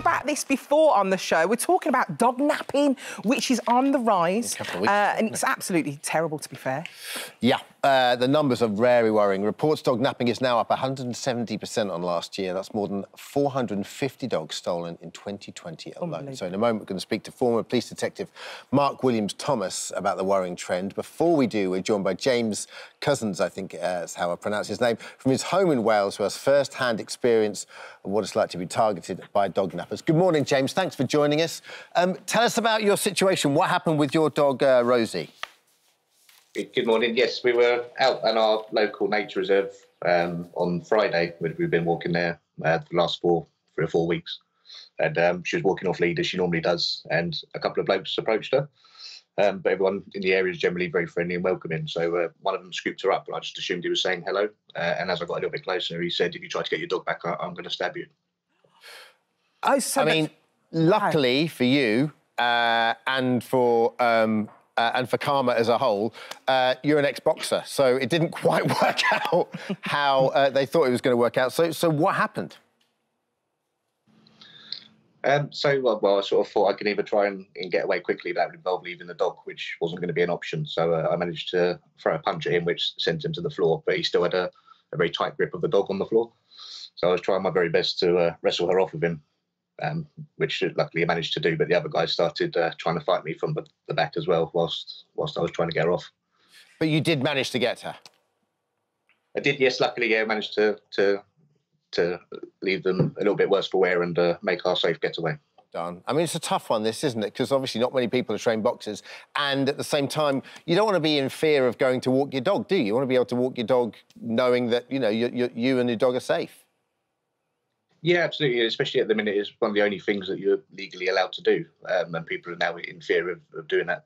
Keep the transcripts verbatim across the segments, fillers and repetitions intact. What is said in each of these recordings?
talking about this before on the show. We're talking about dog napping, which is on the rise. In a couple of weeks, uh, and it's absolutely terrible, to be fair. Yeah. Uh, the numbers are very worrying. Reports dog napping is now up one hundred seventy percent on last year. That's more than four hundred fifty dogs stolen in twenty twenty alone. So in a moment, we're going to speak to former police detective Mark Williams-Thomas about the worrying trend. Before we do, we're joined by James Cousins, I think uh, is how I pronounce his name, from his home in Wales, who has first-hand experience of what it's like to be targeted by dog nappers. Good morning, James. Thanks for joining us. Um, tell us about your situation. What happened with your dog, uh, Rosie? Good morning. Yes, we were out at our local nature reserve um, on Friday. We've been walking there uh, for the last four, three or four weeks. And um, she was walking off lead as she normally does. And a couple of blokes approached her. Um, but everyone in the area is generally very friendly and welcoming. So uh, one of them scooped her up and I just assumed he was saying hello. Uh, and as I got a little bit closer, he said, if you try to get your dog back, I I'm going to stab you. I, I mean, luckily for you uh, and for... Um, Uh, and for karma as a whole, uh, you're an ex-boxer, so it didn't quite work out how uh, they thought it was going to work out. So, so what happened? Um, so, well, well, I sort of thought I could either try and, and get away quickly. That would involve leaving the dog, which wasn't going to be an option. So uh, I managed to throw a punch at him, which sent him to the floor, but he still had a, a very tight grip of the dog on the floor. So I was trying my very best to uh, wrestle her off with him. Um, which luckily I managed to do, but the other guy started uh, trying to fight me from the, the back as well whilst whilst I was trying to get her off. But you did manage to get her? I did, yes, luckily, yeah, I managed to, to, to leave them a little bit worse for wear and uh, make our safe getaway. Done. I mean, it's a tough one, this, isn't it? Because obviously not many people are trained boxers, and at the same time, you don't want to be in fear of going to walk your dog, do you? You want to be able to walk your dog knowing that, you know, you, you, you and your dog are safe. Yeah, absolutely, especially at the minute, it's one of the only things that you're legally allowed to do, um, and people are now in fear of, of doing that.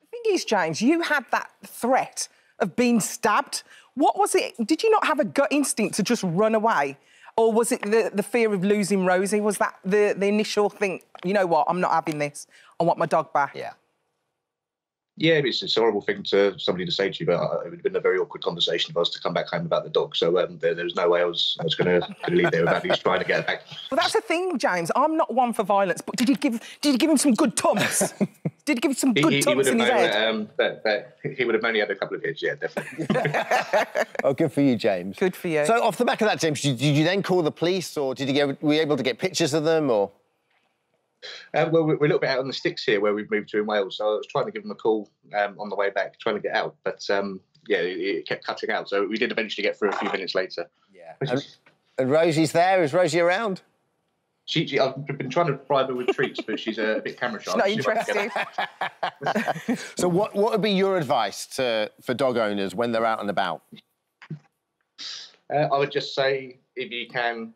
The thing is, James, you had that threat of being stabbed. What was it? Did you not have a gut instinct to just run away? Or was it the, the fear of losing Rosie? Was that the, the initial thing, you know what, I'm not having this, I want my dog back? Yeah. Yeah, it's, it's a horrible thing to somebody to say to you, but uh, it would have been a very awkward conversation if I was to come back home about the dog. So um, there, there was no way I was, I was going to leave there without at least trying to get it back. Well, that's the thing, James. I'm not one for violence, but did you give did you give him some good tumps? Did you give him some good he, he, tumps he in his head? That, um, that, that, he would have only had a couple of hits, yeah, definitely. Oh, good for you, James. Good for you. So off the back of that, James, did you then call the police, or did you get, were you able to get pictures of them, or...? Uh, well, we're a little bit out on the sticks here where we've moved to in Wales, so I was trying to give them a call um, on the way back, trying to get out, but, um, yeah, it, it kept cutting out, so we did eventually get through a few minutes later. Yeah. And, and Rosie's there? Is Rosie around? She, she, I've been trying to bribe her with treats, but she's a bit camera shy. She's not interested. So what, what would be your advice to, for dog owners when they're out and about? Uh, I would just say, if you can...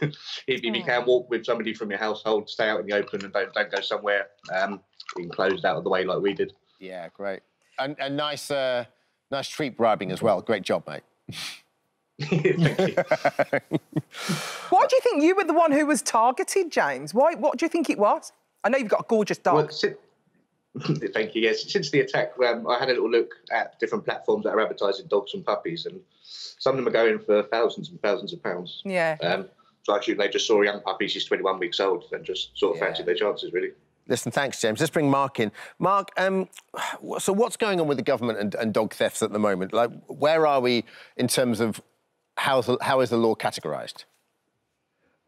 if, if you can walk with somebody from your household, stay out in the open and don't, don't go somewhere um, enclosed out of the way like we did. Yeah, great. And a nice, uh, nice treat bribing as well. Great job, mate. Thank you. Why do you think you were the one who was targeted, James? Why? What do you think it was? I know you've got a gorgeous dog. Well, si Thank you, yes. Since the attack, um, I had a little look at different platforms that are advertising dogs and puppies, and some of them are going for thousands and thousands of pounds. Yeah. Um, so actually, they just saw a young puppy, she's twenty-one weeks old, and just sort of yeah. fancied their chances, really. Listen, thanks, James. Let's bring Mark in. Mark, um, so what's going on with the government and, and dog thefts at the moment? Like, where are we in terms of how, how is the law categorised?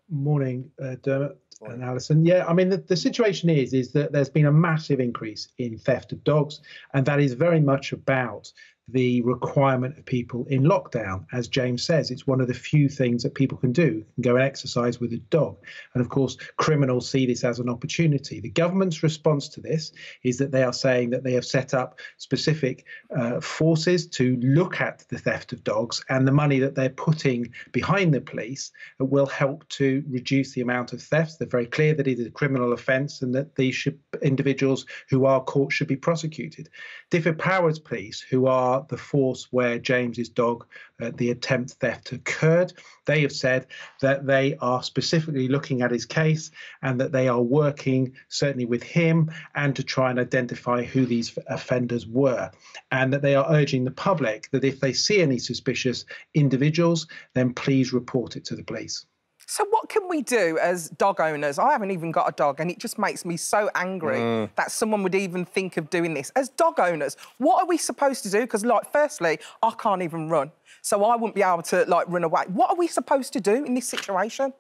Morning, uh, Dermot and Alison. Yeah, I mean, the, the situation is, is that there's been a massive increase in theft of dogs, and that is very much about the requirement of people in lockdown. As James says, it's one of the few things that people can do, can go and exercise with a dog. And of course, criminals see this as an opportunity. The government's response to this is that they are saying that they have set up specific uh, forces to look at the theft of dogs, and the money that they're putting behind the police will help to reduce the amount of thefts. They're very clear that it is a criminal offence and that these should, individuals who are caught should be prosecuted. Difford Powers Police, who are the force where James's dog, uh, the attempt theft occurred, they have said that they are specifically looking at his case and that they are working certainly with him and to try and identify who these offenders were, and that they are urging the public that if they see any suspicious individuals, then please report it to the police. So what can we do as dog owners? I haven't even got a dog, and it just makes me so angry mm. that someone would even think of doing this. As dog owners, what are we supposed to do? Because, like, firstly, I can't even run, so I wouldn't be able to, like, run away. What are we supposed to do in this situation?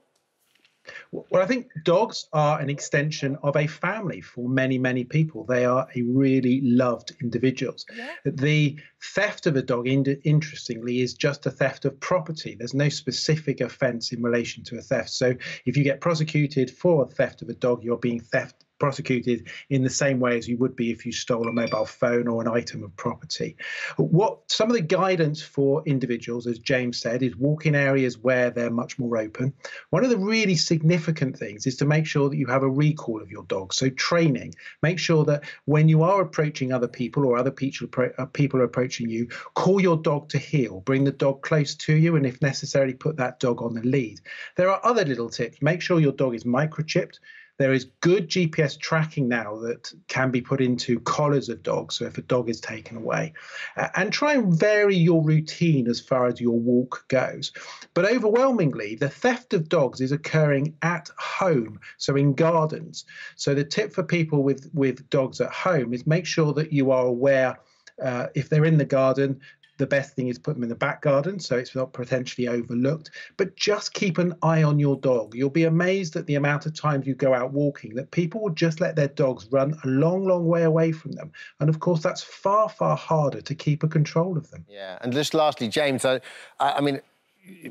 Well, I think dogs are an extension of a family for many, many people. They are a really loved individuals. Yeah. The theft of a dog, interestingly, is just a theft of property. There's no specific offence in relation to a theft. So if you get prosecuted for theft of a dog, you're being theft prosecuted in the same way as you would be if you stole a mobile phone or an item of property. What some of the guidance for individuals, as James said, is walk in areas where they're much more open. One of the really significant things is to make sure that you have a recall of your dog. So training, make sure that when you are approaching other people or other people people are approaching you, call your dog to heel, bring the dog close to you, and if necessary, put that dog on the lead. There are other little tips. Make sure your dog is microchipped. There is good G P S tracking now that can be put into collars of dogs, so if a dog is taken away. Uh, and try and vary your routine as far as your walk goes. But overwhelmingly, the theft of dogs is occurring at home, so in gardens. So the tip for people with, with dogs at home is make sure that you are aware uh, if they're in the garden, the best thing is put them in the back garden so it's not potentially overlooked. But just keep an eye on your dog. You'll be amazed at the amount of times you go out walking that people will just let their dogs run a long, long way away from them. And, of course, that's far, far harder to keep a control of them. Yeah, and just lastly, James, I, I mean,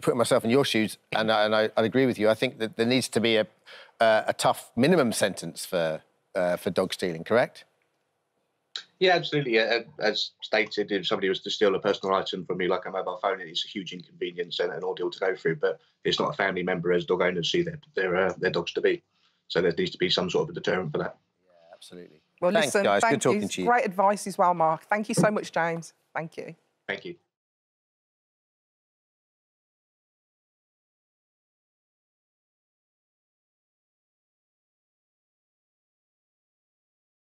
putting myself in your shoes, and, I, and I, I'd agree with you, I think that there needs to be a, uh, a tough minimum sentence for, uh, for dog stealing, correct? Yeah, absolutely. As stated, if somebody was to steal a personal item from you, like a mobile phone, it's a huge inconvenience and an ordeal to go through. But it's not a family member, as dog owners see their their, uh, their dogs to be. So there needs to be some sort of a deterrent for that. Yeah, absolutely. Well, thanks, listen, guys. Good talking to you. Great advice as well, Mark. Thank you so much, James. Thank you. Thank you.